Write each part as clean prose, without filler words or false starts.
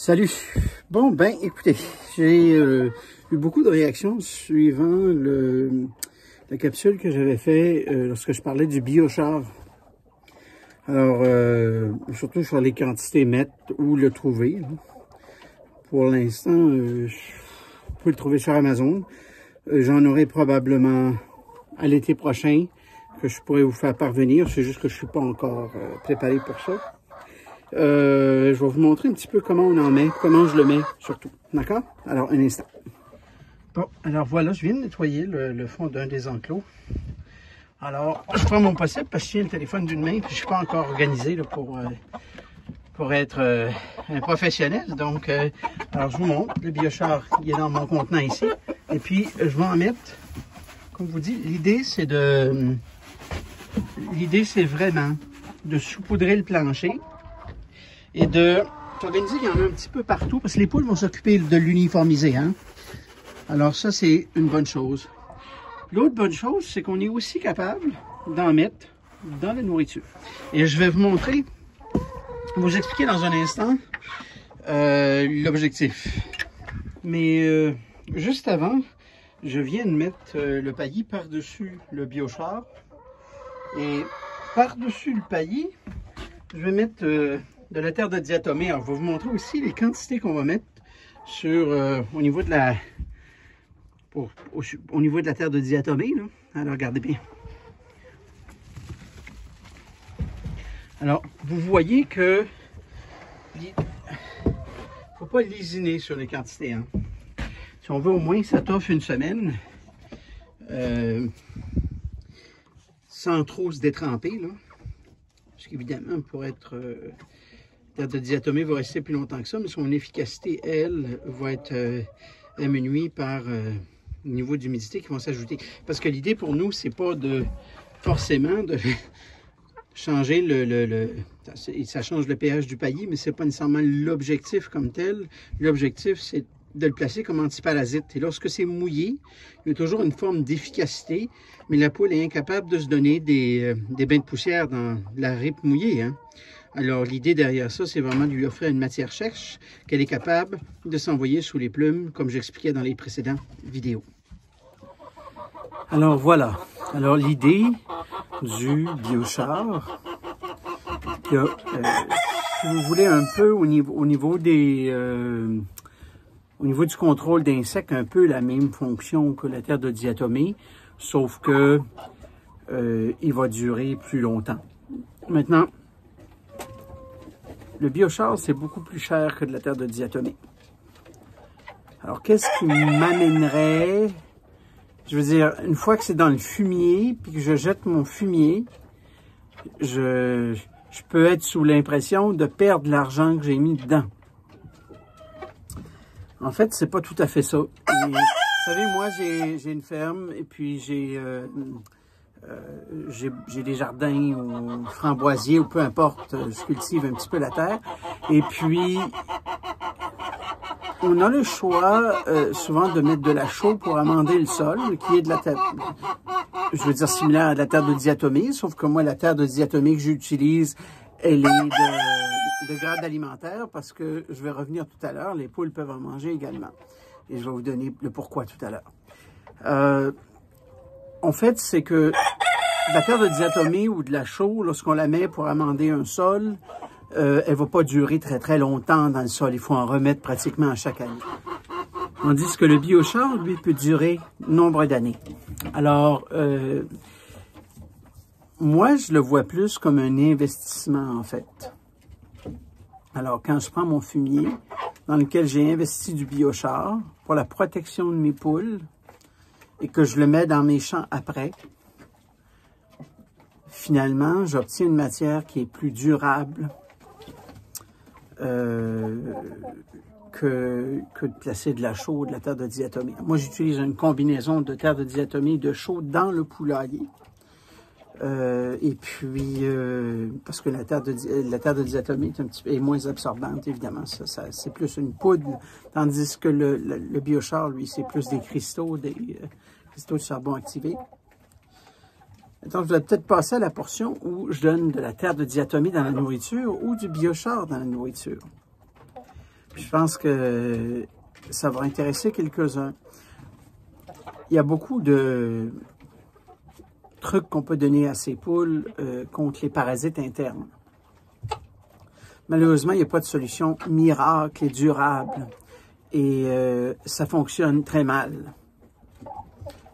Salut. Bon, ben écoutez, j'ai eu beaucoup de réactions suivant la capsule que j'avais fait lorsque je parlais du biochar. Alors, surtout sur les quantités mètres, où le trouver. Pour l'instant, je peux le trouver sur Amazon. J'en aurai probablement à l'été prochain que je pourrai vous faire parvenir. C'est juste que je suis pas encore préparé pour ça. Je vais vous montrer un petit peu comment on en met, comment je le mets surtout. D'accord? Alors, un instant. Bon, alors voilà, je viens de nettoyer le fond d'un des enclos. Alors, je prends mon possible parce que je tiens le téléphone d'une main, puis je suis pas encore organisé là, pour être un professionnel. Donc, alors je vous montre, le biochar, il est dans mon contenant ici. Et puis, je vais en mettre, comme vous dit, l'idée, c'est vraiment de saupoudrer le plancher. Et de s'organiser, il y en a un petit peu partout, parce que les poules vont s'occuper de l'uniformiser. Hein? Alors ça, c'est une bonne chose. L'autre bonne chose, c'est qu'on est aussi capable d'en mettre dans la nourriture. Et je vais vous montrer, vous expliquer dans un instant l'objectif. Mais juste avant, je viens de mettre le paillis par-dessus le biochar. Et par-dessus le paillis, je vais mettre... de la terre de diatomée. Alors, je vais vous montrer aussi les quantités qu'on va mettre sur, au niveau de la au niveau de la terre de diatomée. Là. Alors, regardez bien. Alors, vous voyez que il ne faut pas lésiner sur les quantités. Hein. Si on veut au moins que ça t'offre une semaine sans trop se détremper. Là. Parce qu'évidemment, pour être... La terre de diatomée va rester plus longtemps que ça, mais son efficacité, elle, va être diminuée par le niveau d'humidité qui vont s'ajouter. Parce que l'idée pour nous, c'est pas de forcément de changer ça change le pH du paillis, mais c'est pas nécessairement l'objectif comme tel. L'objectif, c'est de le placer comme antiparasite. Et lorsque c'est mouillé, il y a toujours une forme d'efficacité, mais la poule est incapable de se donner des bains de poussière dans la ripe mouillée. Hein? Alors, l'idée derrière ça, c'est vraiment de lui offrir une matière sèche qu'elle est capable de s'envoyer sous les plumes, comme j'expliquais dans les précédentes vidéos. Alors, voilà. Alors, l'idée du biochar, si vous voulez, un peu au niveau du contrôle d'insectes, un peu la même fonction que la terre de diatomée, sauf que il va durer plus longtemps. Maintenant, le biochar, c'est beaucoup plus cher que de la terre de diatomée. Alors, qu'est-ce qui m'amènerait? Je veux dire, une fois que c'est dans le fumier, puis que je jette mon fumier, je peux être sous l'impression de perdre l'argent que j'ai mis dedans. En fait, c'est pas tout à fait ça. Et, vous savez, moi, j'ai une ferme, et puis j'ai des jardins ou framboisiers ou peu importe, je cultive un petit peu la terre. Et puis, on a le choix souvent de mettre de la chaux pour amender le sol, qui est de la terre, je veux dire similaire à de la terre de diatomée, sauf que moi, la terre de diatomée que j'utilise, elle est de grade alimentaire parce que je vais revenir tout à l'heure, les poules peuvent en manger également. Et je vais vous donner le pourquoi tout à l'heure. En fait, c'est que de la terre de diatomée ou de la chaux, lorsqu'on la met pour amender un sol, elle va pas durer très très longtemps dans le sol. Il faut en remettre pratiquement à chaque année. Tandis que le biochar, lui, peut durer nombre d'années. Alors, moi, je le vois plus comme un investissement, en fait. Alors, quand je prends mon fumier, dans lequel j'ai investi du biochar pour la protection de mes poules, et que je le mets dans mes champs après, finalement, j'obtiens une matière qui est plus durable que de placer de la chaux ou de la terre de diatomée. Moi, j'utilise une combinaison de terre de diatomée et de chaux dans le poulailler. Et puis, parce que la terre de diatomée est un petit peu moins absorbante, évidemment. C'est plus une poudre, tandis que le biochar, lui, c'est plus des cristaux, de charbon activés. Donc, je vais peut-être passer à la portion où je donne de la terre de diatomée dans la nourriture ou du biochar dans la nourriture. Je pense que ça va intéresser quelques-uns. Il y a beaucoup de trucs qu'on peut donner à ces poules contre les parasites internes. Malheureusement, il n'y a pas de solution miracle et durable. Et ça fonctionne très mal.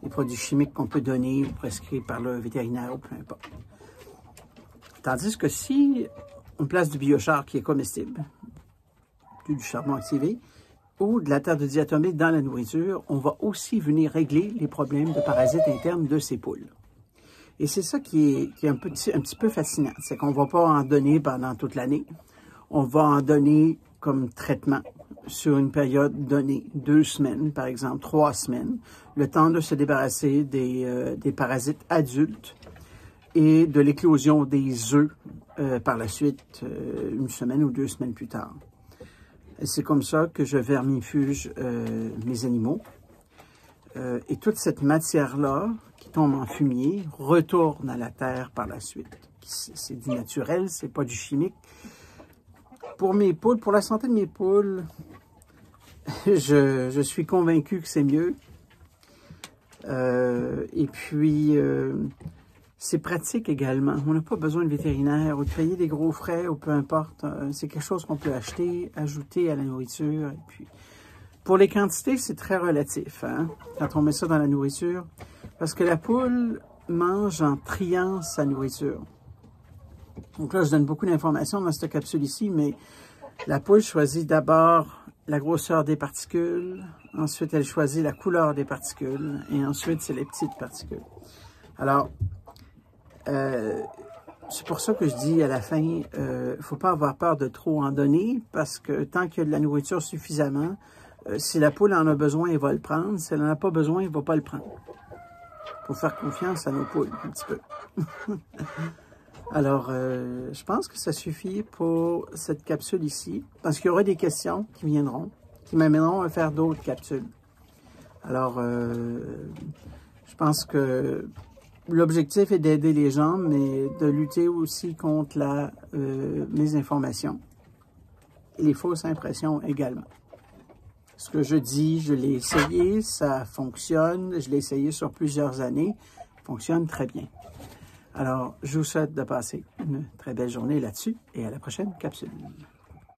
Les produits chimiques qu'on peut donner ou prescrits par le vétérinaire ou peu importe. Tandis que si on place du biochar qui est comestible, du charbon activé, ou de la terre de diatomée dans la nourriture, on va aussi venir régler les problèmes de parasites internes de ces poules. Et c'est ça qui est un petit peu fascinant, c'est qu'on ne va pas en donner pendant toute l'année. On va en donner comme traitement sur une période donnée, 2 semaines par exemple, 3 semaines, le temps de se débarrasser des parasites adultes et de l'éclosion des œufs par la suite, 1 semaine ou 2 semaines plus tard. C'est comme ça que je vermifuge mes animaux. Et toute cette matière-là, qui tombe en fumier, retourne à la terre par la suite. C'est du naturel, c'est pas du chimique. Pour mes poules, pour la santé de mes poules, je suis convaincu que c'est mieux. Et puis, c'est pratique également. On n'a pas besoin de vétérinaire ou de payer des gros frais ou peu importe. C'est quelque chose qu'on peut acheter, ajouter à la nourriture. Et puis, pour les quantités, c'est très relatif, hein, quand on met ça dans la nourriture. Parce que la poule mange en triant sa nourriture. Donc là, je donne beaucoup d'informations dans cette capsule ici, mais la poule choisit d'abord la grosseur des particules, ensuite elle choisit la couleur des particules, et ensuite c'est les petites particules. Alors, c'est pour ça que je dis à la fin, il ne faut pas avoir peur de trop en donner, parce que tant qu'il y a de la nourriture suffisamment, si la poule en a besoin, elle va le prendre. Si elle n'en a pas besoin, elle ne va pas le prendre. Il faut faire confiance à nos poules, un petit peu. Alors, je pense que ça suffit pour cette capsule ici, parce qu'il y aura des questions qui viendront, qui m'amèneront à faire d'autres capsules. Alors, je pense que l'objectif est d'aider les gens, mais de lutter aussi contre la mésinformation et les fausses impressions également. Ce que je dis, je l'ai essayé, ça fonctionne, je l'ai essayé sur plusieurs années, fonctionne très bien. Alors, je vous souhaite de passer une très belle journée là-dessus et à la prochaine capsule.